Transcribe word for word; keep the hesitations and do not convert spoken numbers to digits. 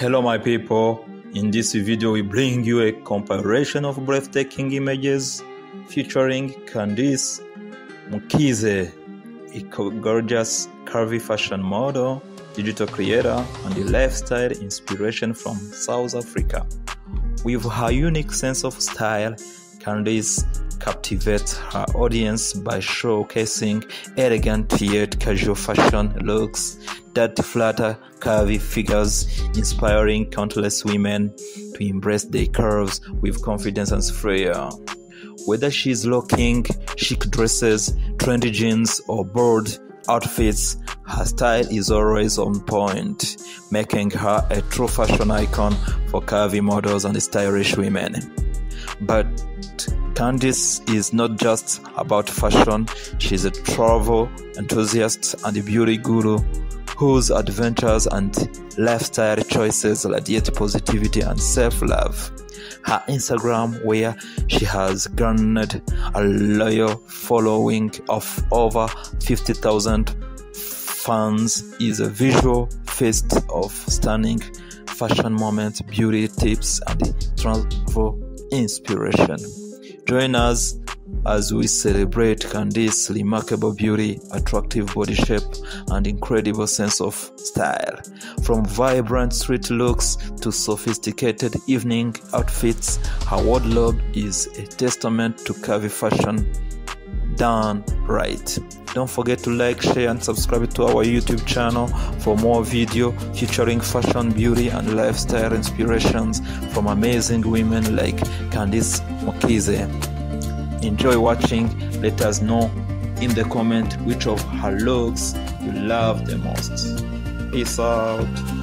Hello my people, in this video we bring you a compilation of breathtaking images featuring Candice Mkhize, a gorgeous curvy fashion model, digital creator and a lifestyle inspiration from South Africa. With her unique sense of style, Candice captivates her audience by showcasing elegant yet casual fashion looks that flatter curvy figures, inspiring countless women to embrace their curves with confidence and flair. Whether she's rocking chic dresses, trendy jeans, or bold outfits, her style is always on point, making her a true fashion icon for curvy models and stylish women. But Candice is not just about fashion, she's a travel enthusiast and a beauty guru whose adventures and lifestyle choices radiate positivity and self-love. Her Instagram, where she has garnered a loyal following of over fifty thousand fans, is a visual feast of stunning fashion moments, beauty tips, and travel inspiration. Join us as we celebrate Candice's remarkable beauty, attractive body shape, and incredible sense of style. From vibrant street looks to sophisticated evening outfits, her wardrobe is a testament to curvy fashion done right. Don't forget to like, share, and subscribe to our YouTube channel for more video featuring fashion, beauty, and lifestyle inspirations from amazing women like Candice Mkhize. Enjoy watching. Let us know in the comment which of her looks you love the most. Peace out.